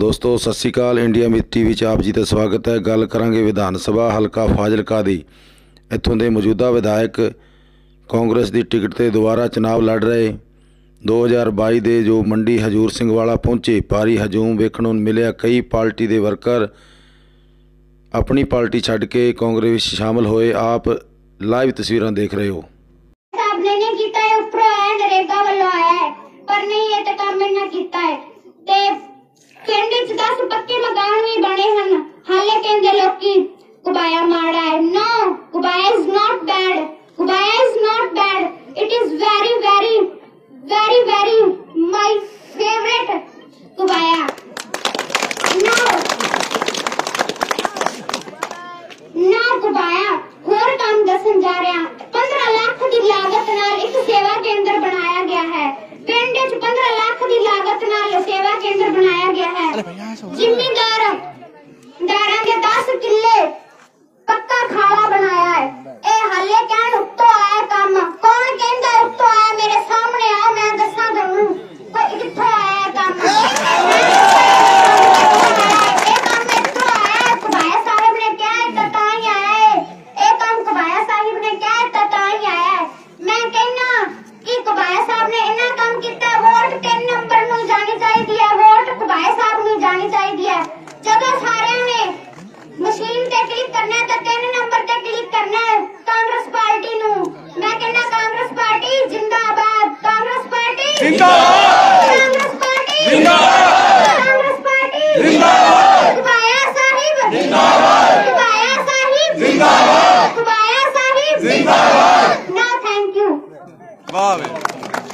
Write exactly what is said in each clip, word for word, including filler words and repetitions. दोस्तों सत श्री अकाल। इंडिया मीत टीवी च आप जी का स्वागत है। गल करांगे विधान सभा हलका फाजिलका दी। इत्थों के मौजूदा विधायक कांग्रेस की टिकट पर दोबारा चुनाव लड़ रहे दो हज़ार बाई दे जो मंडी हुजूर सिंह वाला पहुँचे। भारी हजूम वेखण नूं मिलिया। कई पार्टी के वर्कर अपनी पार्टी छड्ड के कांग्रेस विच शामिल होए। आप लाइव तस्वीरां देख रहे हो।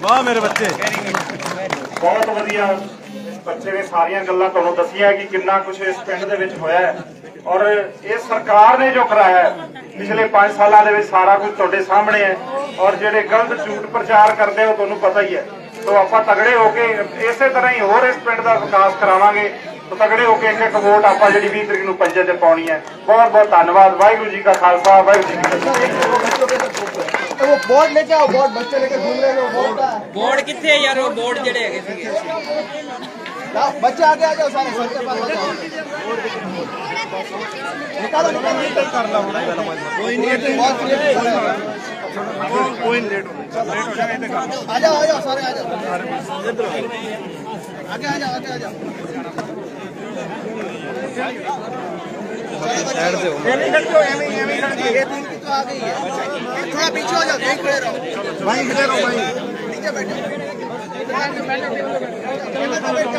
वाह मेरे बच्चे बहुत वधिया। बच्चे ने सारिया गल्लां तुहानूं दसिया कि कितना कुछ इस पिंड दे विच होया है और ये सरकार ने जो कराया है पिछले पांच साल दे विच सारा कुछ तुहाडे सामने है। और जिहड़े गलत झूठ प्रचार करते हो तुहानूं पता ही है। तो आपां तगड़े होके इसे तरह ही होर इस पिंड दा विकास करावांगे। तो तगड़े होके एक एक वोट आपां जिहड़ी बीस तरीक नूं पंजे ते पाउणी है। बहुत बहुत धन्नवाद। वाहिगुरू जी का खालसा वाहिगुरू जी की फतेह। वो बोर्ड लेके आओ। बोर्ड बच्चे लेके घूम रहे हो। बोर्ड बोर्ड कितने यार वो बोर्ड जड़े बच्चे आगे आ जाओ सारे निकालो निकालो कर लो आ जाओ आ जाओ सारे आ जाओ आगे आ जाओ आगे आ जाओ भाई।